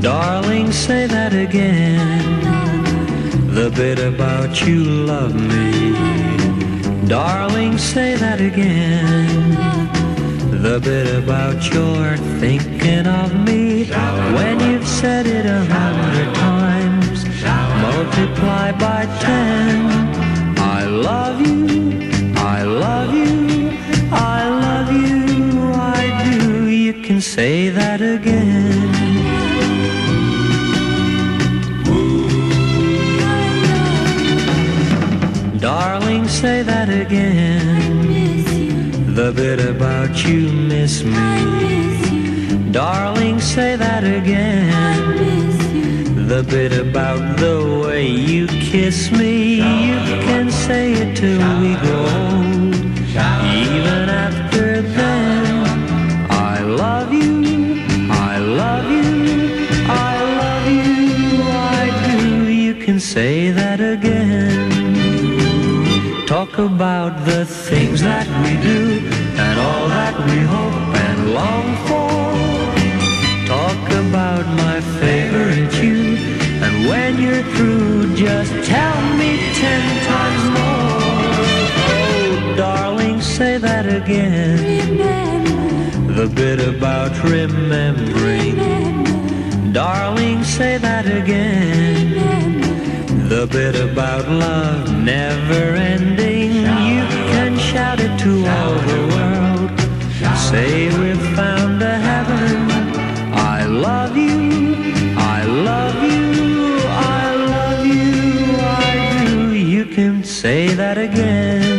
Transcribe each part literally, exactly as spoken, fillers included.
Darling, say that again. The bit about you love me. Darling, say that again. The bit about your thinking of me. When you've said it a hundred times, multiply by ten. I love you, I love you, I love you, I do. You can say that again. Darling, say that again. The bit about you miss me. Darling, say that again. The bit about the way you kiss me. You can say it till we grow old, even after then. I love you, I love you, I love you, I do. You can say that again. Talk about the things that we do and all that we hope and long for. Talk about my favorite you, and when you're through, just tell me ten times more. Oh, darling, say that again. Remember. The bit about remembering. Remember. Darling, say that again. Remember. The bit about love never ending. You can shout it to all the world. Say we've found a heaven. I love you, I love you, I love you, I do. You can say that again.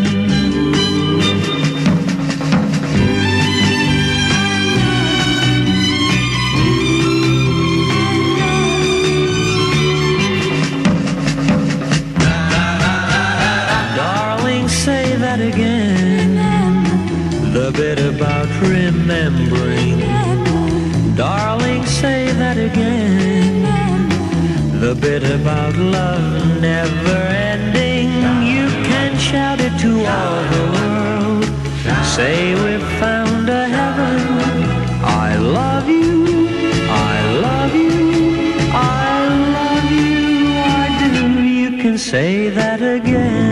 The bit about remembering. Remember. Darling, say that again. Remember. The bit about love never ending. You can shout it to all the world. Say we've found a heaven. I love you, I love you, I love you, I do. You can say that again.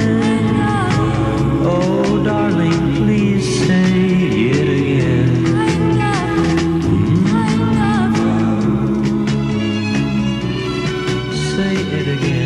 Oh, darling, please say it again. I love, I love. Say it again.